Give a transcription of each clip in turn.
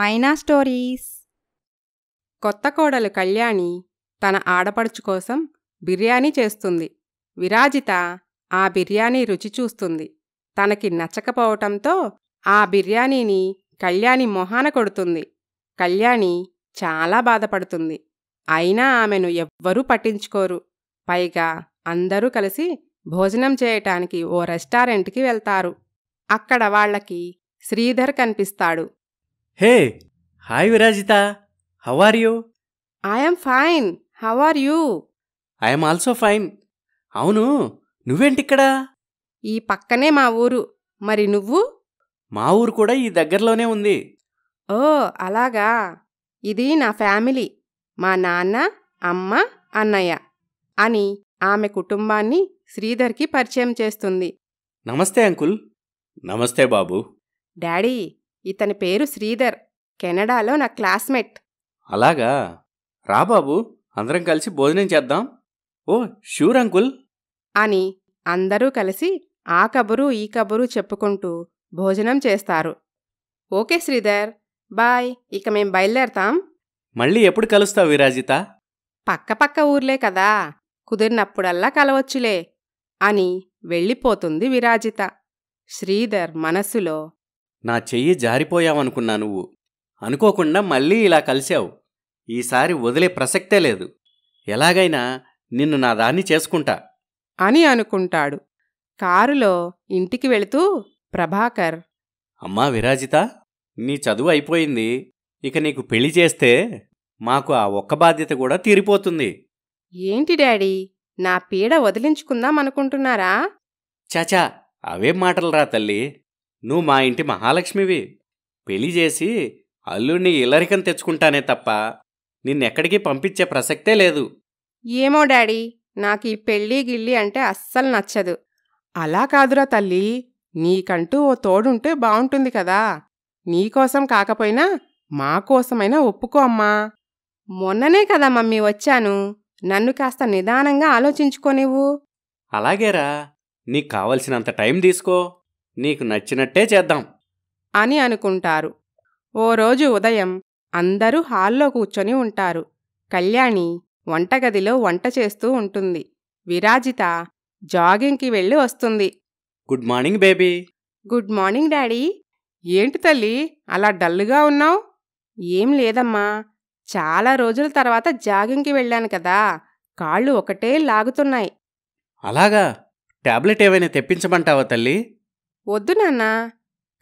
మైనా stories. కొత్త కోడలు కళ్యాణి తన ఆడపడుచు కోసం బిర్యానీ చేస్తుంది. విరాజిత ఆ బిర్యానీ రుచి చూస్తుంది. తనకి నచ్చకపోవటంతో ఆ బిర్యానీని కళ్యాణి మొహాన కొడుతుంది. కళ్యాణి చాలా బాధపడుతుంది. అయినా ఆమెను ఎవ్వరూ పట్టించుకోరు. పైగా అందరూ కలిసి భోజనం చేయటానికి ఓ రెస్టారెంట్కి వెళ్తారు. అక్కడ వాళ్లకి శ్రీధర్ కనిపిస్తాడు. Hey, hi Virajitha, how are you? I'm fine, how are you? I'm also fine. అవును, నువ్వేంటిక్కడా? ఈ పక్కనే మా ఊరు. మరి నువ్వు? మా ఊరు కూడా ఈ దగ్గరలోనే ఉంది. ఓ అలాగా. ఇది నా ఫ్యామిలీ, మా నాన్న, అమ్మ, అన్నయ్య అని ఆమె కుటుంబాన్ని శ్రీధర్కి పరిచయం చేస్తుంది. నమస్తే అంకుల్. నమస్తే బాబు. డాడీ, ఇతని పేరు శ్రీధర్, కెనడాలో నా క్లాస్మేట్. అలాగా, రాబాబు, అందరం కలిసి భోజనం చేద్దాం. ఓ షూర్ అంకుల్ అని అందరూ కలిసి ఆ కబురు ఈ కబురు చెప్పుకుంటూ భోజనం చేస్తారు. ఓకే శ్రీధర్, బాయ్, ఇక మేం బయలుదేరతాం. మళ్ళీ ఎప్పుడు కలుస్తావు విరాజిత? పక్కపక్క ఊర్లే కదా, కుదిరినప్పుడల్లా కలవచ్చులే అని వెళ్ళిపోతుంది విరాజిత. శ్రీధర్ మనస్సులో, నా చెయ్యి జారిపోయావనుకున్నా, నువ్వు అనుకోకుండా మళ్ళీ ఇలా కలిశావు. ఈసారి వదిలే ప్రసక్తే లేదు. ఎలాగైనా నిన్ను నా దాన్ని చేసుకుంటా అని అనుకుంటాడు. కారులో ఇంటికి వెళుతూ ప్రభాకర్, అమ్మా విరాజిత, నీ చదువు అయిపోయింది, ఇక నీకు పెళ్లి చేస్తే మాకు ఆ ఒక్క బాధ్యత కూడా తీరిపోతుంది. ఏంటి డాడీ, నా పీడ వదిలించుకుందాం అనుకుంటున్నారా? చాచా, అవేం మాటలు రా తల్లి, నువ్వు మా ఇంటి మహాలక్ష్మివి. పెళ్లి చేసి అల్లుడిని ఇల్లరికం తెచ్చుకుంటానే తప్ప నిన్నెక్కడికి పంపించే ప్రసక్తే లేదు. ఏమో డాడీ, నాకు ఈ పెళ్ళి గిళ్ళి అంటే అస్సలు నచ్చదు. అలా కాదురా తల్లి, నీకంటూ ఓ తోడుంటే బావుంటుంది కదా. నీకోసం కాకపోయినా మాకోసమైనా ఒప్పుకో అమ్మా. మొన్ననే కదా మమ్మీ వచ్చాను, నన్ను కాస్త నిదానంగా ఆలోచించుకోనివ్వు. అలాగేరా, నీకు కావలసినంత టైం తీసుకో, నీకు నచ్చినట్టే చేద్దాం అని అనుకుంటారు. ఓ రోజు ఉదయం అందరూ హాల్లో కూర్చొని ఉంటారు. కళ్యాణి వంటగదిలో వంట చేస్తూ ఉంటుంది. విరాజిత జాగింగ్కి వెళ్ళి వస్తుంది. Good morning baby. Good morning daddy. ఏంటి తల్లి అలా డల్గా ఉన్నావు? ఏం లేదమ్మా, చాలా రోజుల తర్వాత జాగింగ్కి వెళ్ళాను కదా, కాళ్ళు ఒకటే లాగుతున్నాయి. అలాగా, టాబ్లెట్ ఏమైనా తెప్పించమంటావా తల్లి? వద్దు నాన్న,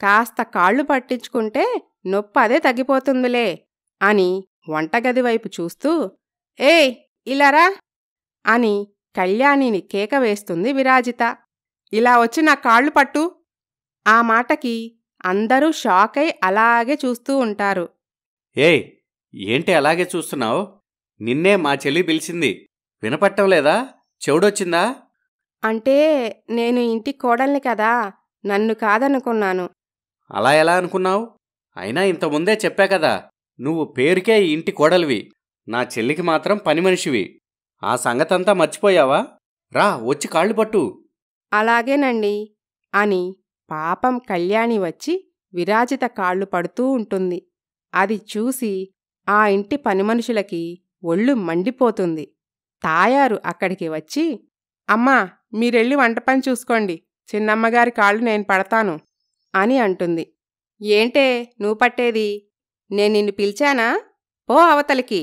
కాస్త కాళ్ళు పట్టించుకుంటే నొప్పి అదే తగ్గిపోతుందిలే అని వంటగది వైపు చూస్తూ, ఏయ్ ఇలారా అని కళ్యాణిని కేక వేస్తుంది విరాజిత. ఇలా వచ్చి నా కాళ్ళు పట్టు. ఆ మాటకి అందరూ షాక్ అయి అలాగే చూస్తూ ఉంటారు. ఏయ్ ఏంటి అలాగే చూస్తున్నావు? నిన్నే మా చెల్లి పిలిచింది, వినపట్టం లేదా? చెవుడొచ్చిందా? అంటే నేను ఇంటి కోడల్ని కదా, నన్ను కాదనుకున్నాను. అలా ఎలా అనుకున్నావు? అయినా ఇంతముందే చెప్పా కదా, నువ్వు పేరుకే ఇంటి కోడలివి, నా చెల్లికి మాత్రం పని మనిషివి. ఆ సంగతంతా మర్చిపోయావా? రా, వచ్చి కాళ్ళు పట్టు. అలాగేనండి అని పాపం కళ్యాణి వచ్చి విరాజిత కాళ్ళు పడుతూ ఉంటుంది. అది చూసి ఆ ఇంటి పనిమనుషులకి ఒళ్ళు మండిపోతుంది. తాయారు అక్కడికి వచ్చి, అమ్మా మీరెళ్ళి వంట పని చూసుకోండి, చిన్నమ్మగారి కాళ్ళు నేను పడతాను అని అంటుంది. ఏంటే నువ్వు పట్టేది? నేను నిన్ను పిలిచానా? పో అవతలికి,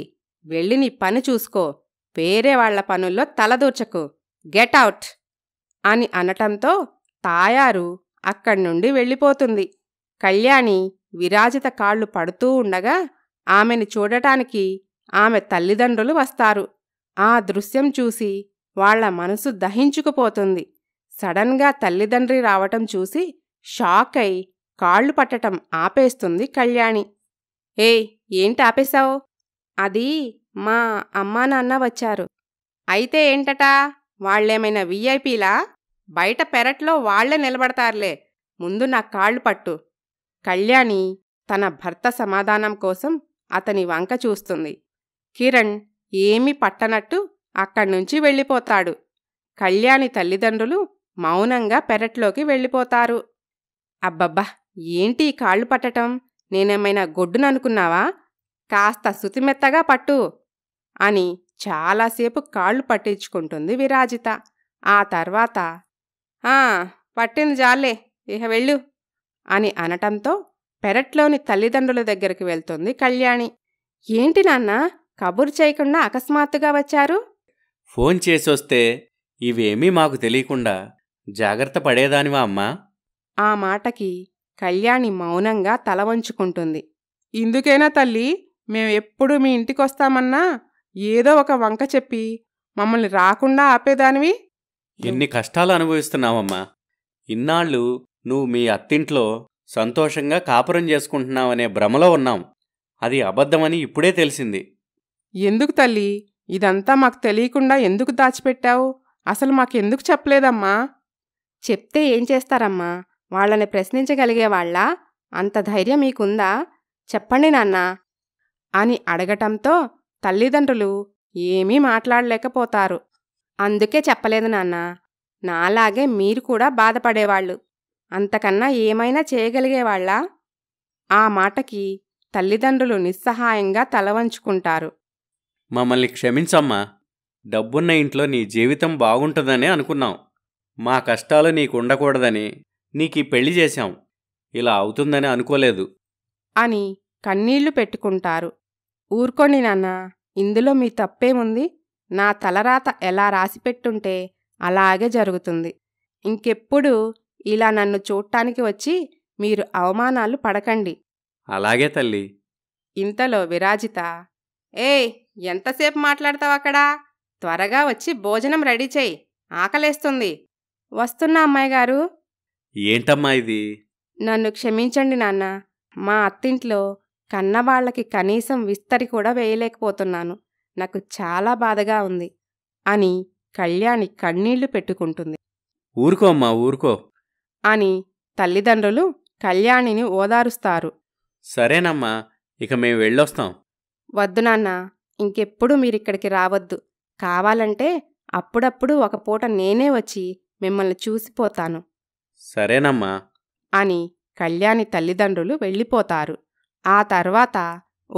వెళ్ళి నీ పని చూసుకో, వేరే వాళ్ల పనుల్లో తలదూర్చకు, గెట్ అవుట్ అని అనటంతో తాయారు అక్కడ్నుండి వెళ్ళిపోతుంది. కళ్యాణి విరాజిత కాళ్ళు పడుతూ ఉండగా ఆమెను చూడటానికి ఆమె తల్లిదండ్రులు వస్తారు. ఆ దృశ్యం చూసి వాళ్ల మనసు దహించుకుపోతుంది. సడన్గా తల్లిదండ్రి రావటం చూసి షాక్ అయి కాళ్ళు పట్టటం ఆపేస్తుంది కళ్యాణి. ఏయ్ ఏంటి ఆపేశావు? అది మా అమ్మా నాన్న వచ్చారు. అయితే ఏంటట, వాళ్ళేమైనా విఐపీలా? బయట పెరట్లో వాళ్లే నిలబడతారులే, ముందు నా కాళ్ళు పట్టు. కళ్యాణి తన భర్త సమాధానం కోసం అతని వంక చూస్తుంది. కిరణ్ ఏమీ పట్టనట్టు అక్కడ్నుంచి వెళ్ళిపోతాడు. కళ్యాణి తల్లిదండ్రులు మౌనంగా పెరట్లోకి వెళ్ళిపోతారు. అబ్బబ్బా, ఏంటి కాళ్ళు పట్టటం, నేనేమైనా గొడ్డుననుకున్నావా? కాస్త శుతిమెత్తగా పట్టు అని చాలాసేపు కాళ్ళు పట్టించుకుంటుంది విరాజిత. ఆ తర్వాత పట్టింది జాలే, ఇహ వెళ్ళు అని అనటంతో పెరట్లోని తల్లిదండ్రుల దగ్గరికి వెళ్తుంది కళ్యాణి. ఏంటి నాన్న కబురు చేయకుండా అకస్మాత్తుగా వచ్చారు? ఫోన్ చేసొస్తే ఇవేమీ మాకు తెలియకుండా జాగ్రత్త పడేదానివా అమ్మా? ఆ మాటకి కళ్యాణి మౌనంగా తల వంచుకుంటుంది. ఇందుకేనా తల్లి మేమెప్పుడు మీ ఇంటికొస్తామన్నా ఏదో ఒక వంక చెప్పి మమ్మల్ని రాకుండా ఆపేదానివి? ఎన్ని కష్టాలు అనుభవిస్తున్నావమ్మా! ఇన్నాళ్ళు నువ్వు మీ అత్తింట్లో సంతోషంగా కాపురం చేసుకుంటున్నావనే భ్రమలో ఉన్నాం. అది అబద్ధమని ఇప్పుడే తెలిసింది. ఎందుకు తల్లి ఇదంతా మాకు తెలియకుండా ఎందుకు దాచిపెట్టావు? అసలు మాకెందుకు చెప్పలేదమ్మా? చెప్తే ఏం చేస్తారమ్మా? వాళ్ళని ప్రశ్నించగలిగేవాళ్ళ అంత ధైర్యం మీకుందా? చెప్పండి నాన్నా అని అడగటంతో తల్లిదండ్రులు ఏమీ మాట్లాడలేకపోతారు. అందుకే చెప్పలేదు నాన్నా, నాలాగే మీరు కూడా బాధపడేవాళ్ళు. అంతకన్నా ఏమైనా చేయగలిగేవాళ్ళ? ఆ మాటకి తల్లిదండ్రులు నిస్సహాయంగా తలవంచుకుంటారు. మమ్మల్ని క్షమించమ్మా, డబ్బున్న ఇంట్లో నీ జీవితం బాగుంటుందనే అనుకున్నాం. మా కష్టాలు నీకుండకూడదని నీకీ పెళ్లి చేశాం, ఇలా అవుతుందని అనుకోలేదు అని కన్నీళ్లు పెట్టుకుంటారు. ఊరుకోండి నాన్నా, ఇందులో మీ తప్పేముంది? నా తలరాత ఎలా రాసిపెట్టుంటే అలాగే జరుగుతుంది. ఇంకెప్పుడు ఇలా నన్ను చూడటానికి వచ్చి మీరు అవమానాలు పడకండి. అలాగే తల్లి. ఇంతలో విరాజిత, ఏయ్ ఎంతసేపు మాట్లాడతావక్కడా, త్వరగా వచ్చి భోజనం రెడీ చేయి, ఆకలేస్తుంది. వస్తున్నా అమ్మాయి గారు. ఏంటమ్మా ఇది? నన్ను క్షమించండి నాన్న, మా అత్తింట్లో కన్నవాళ్లకి కనీసం విస్తరి కూడా వేయలేకపోతున్నాను. నాకు చాలా బాధగా ఉంది అని కళ్యాణి కన్నీళ్లు పెట్టుకుంటుంది. ఊరుకో అమ్మా ఊరుకో అని తల్లిదండ్రులు కళ్యాణిని ఓదారుస్తారు. సరేనమ్మా, ఇక మేము వెళ్ళొస్తాం. వద్దు నాన్న, ఇంకెప్పుడు మీరిక్కడికి రావద్దు. కావాలంటే అప్పుడప్పుడు ఒక పూట నేనే వచ్చి మిమ్మల్ని చూసిపోతాను. సరేనమ్మా అని కళ్యాణి తల్లిదండ్రులు వెళ్ళిపోతారు. ఆ తర్వాత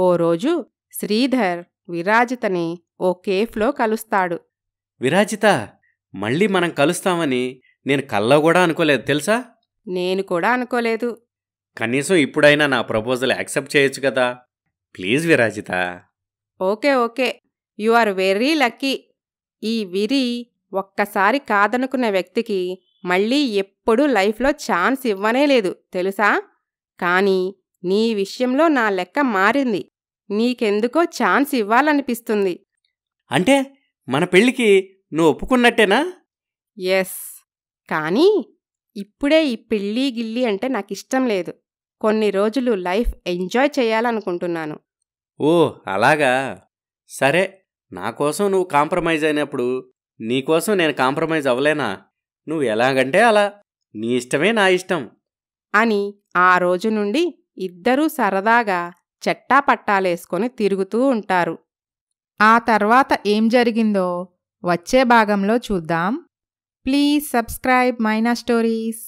ఓ రోజు శ్రీధర్ విరాజితని ఓ కేఫ్లో కలుస్తాడు. విరాజిత, మళ్ళీ మనం కలుస్తామని నేను కల్లో కూడా అనుకోలేదు తెలుసా. నేను కూడా అనుకోలేదు. కనీసం ఇప్పుడైనా నా ప్రపోజల్ యాక్సెప్ట్ చేయొచ్చు కదా, please Virajitha. Okay okay, you are very lucky. ఈ విరి ఒక్కసారి కాదనుకున్న వ్యక్తికి మళ్ళీ ఎప్పుడూ లైఫ్లో ఛాన్స్ ఇవ్వనే లేదు తెలుసా. కానీ నీ విషయంలో నా లెక్క మారింది. నీకెందుకో ఛాన్స్ ఇవ్వాలనిపిస్తుంది. అంటే మన పెళ్ళికి నువ్వు ఒప్పుకున్నట్టేనా? ఎస్, కానీ ఇప్పుడే ఈ పెళ్ళి గిల్లి అంటే నాకిష్టం లేదు. కొన్ని రోజులు లైఫ్ ఎంజాయ్ చేయాలనుకుంటున్నాను. ఓ అలాగా, సరే. నాకోసం నువ్వు కాంప్రమైజ్ అయినప్పుడు నీకోసం నేను కాంప్రమైజ్ అవ్వలేనా? నువ్వు ఎలాగంటే అలా, నీ ఇష్టమే నా ఇష్టం అని ఆ రోజు నుండి ఇద్దరూ సరదాగా చెట్టా పట్టాలేసుకొని తిరుగుతూ ఉంటారు. ఆ తర్వాత ఏం జరిగిందో వచ్చే భాగంలో చూద్దాం. Please subscribe Maina stories.